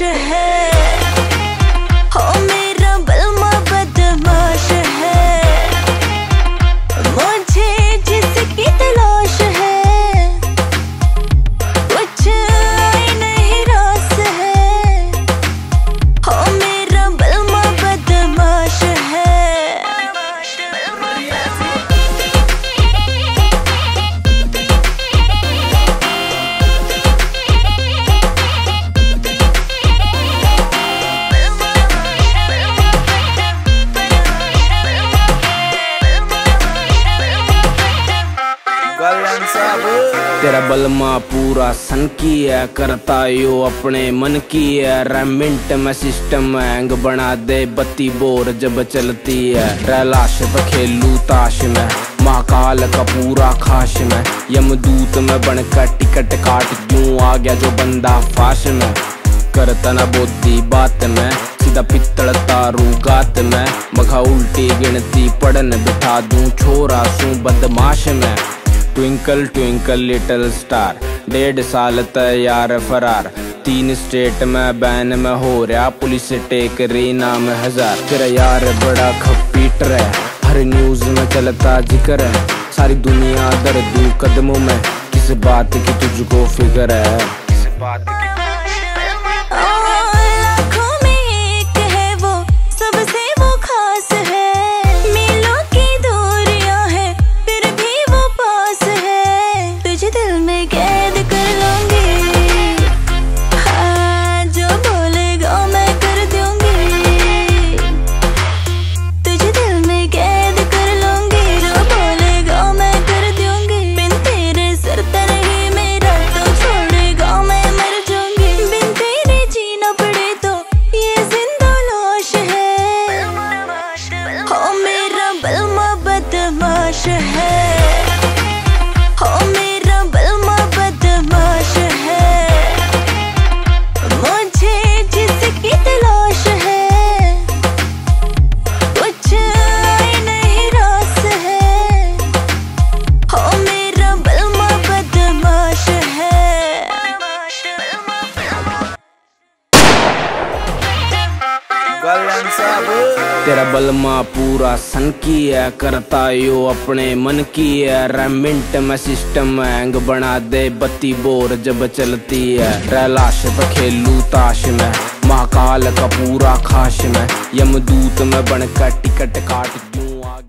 बदमाश है, ओ मेरा बलमा बदमाश है, मुझे जिसकी तलाश है कुछ नहीं रास है, ओ मेरा बलमा बदमाश है। तेरा बलमा पूरा सन की है, करता यो अपने मन की है, रेमिंट में सिस्टम हैंग बना दे बत्ती बोर जब चलती है, रैलाश पे खेलू ताश में, महाकाल का पूरा खाश में, यमदूत में बनकर टिकट काट, क्यों आ गया जो बंदा फाश में, करता ना बोती बात में, सीधा पित्तल तारू गात में, मघा उल्टी गिनती पढ़न बिठा दूं छोरा सू बदमाश में। ट्विंकल ट्विंकल लिटिल स्टार 1.5 साल तैयार फरार, 3 स्टेट में बैन में हो रहा, पुलिस टेक रही नाम 1000। तेरा यार बड़ा खपीटर है, हर न्यूज में चलता जिक्र है, सारी दुनिया दर्दू कदमों में, किस बात की तुझको फिक्र है, किस बात की। तेरा बलमा पूरा सन की है, करता यो अपने मन की है, रेमिंट में सिस्टम हैंग बना दे बत्ती बोर जब चलती है, रैलाश पे खेलू ताश में, महाकाल का पूरा खाश में, यमदूत में बनकर टिकट काट दूं आ गया।